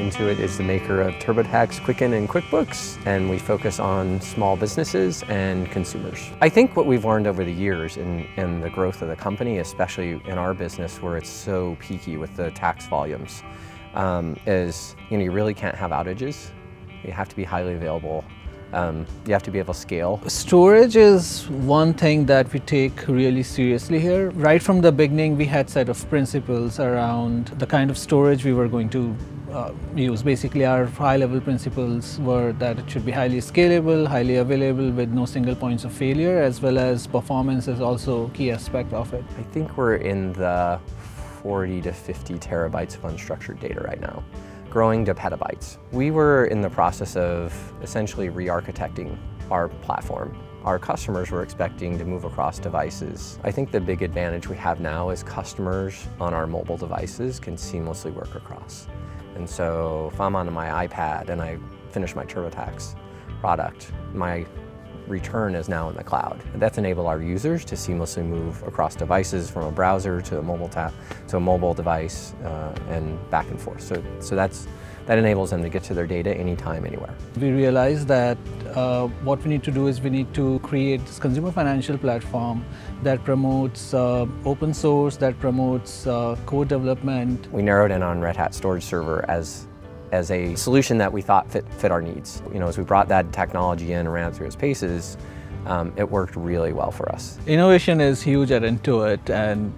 Intuit is the maker of TurboTax, Quicken, and QuickBooks, and we focus on small businesses and consumers. I think what we've learned over the years in the growth of the company, especially in our business where it's so peaky with the tax volumes, is you really can't have outages. You have to be highly available. You have to be able to scale. Storage is one thing that we take really seriously here. Right from the beginning, we had a set of principles around the kind of storage we were going to use. Basically, our high-level principles were that it should be highly scalable, highly available with no single points of failure, as well as performance is also a key aspect of it. I think we're in the 40 to 50 terabytes of unstructured data right now, growing to petabytes. We were in the process of essentially re-architecting our platform. Our customers were expecting to move across devices. I think the big advantage we have now is customers on our mobile devices can seamlessly work across. And so if I'm on my iPad and I finish my TurboTax product, my return is now in the cloud. That's enabled our users to seamlessly move across devices from a browser to a mobile tab to a mobile device and back and forth. So that enables them to get to their data anytime, anywhere. We realized that what we need to do is we need to create this consumer financial platform that promotes open source, that promotes code development. We narrowed in on Red Hat Storage Server as a solution that we thought fit our needs. As we brought that technology in and ran it through its paces, it worked really well for us. Innovation is huge at Intuit, and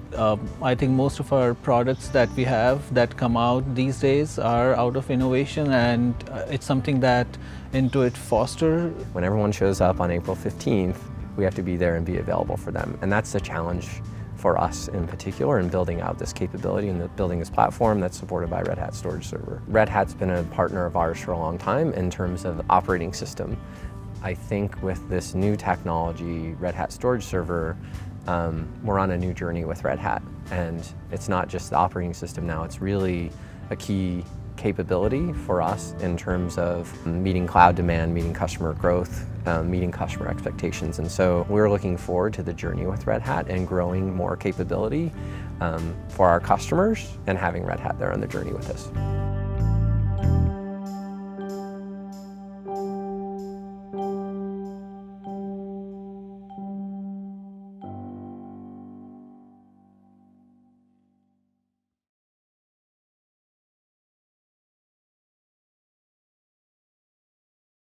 I think most of our products that we have that come out these days are out of innovation, and it's something that Intuit fosters. When everyone shows up on April 15th, we have to be there and be available for them, and that's the challenge for us in particular in building out this capability and building this platform that's supported by Red Hat Storage Server. Red Hat's been a partner of ours for a long time in terms of the operating system. I think with this new technology, Red Hat Storage Server, we're on a new journey with Red Hat. And it's not just the operating system now, it's really a key capability for us in terms of meeting cloud demand, meeting customer growth, meeting customer expectations. And so we're looking forward to the journey with Red Hat and growing more capability for our customers and having Red Hat there on the journey with us.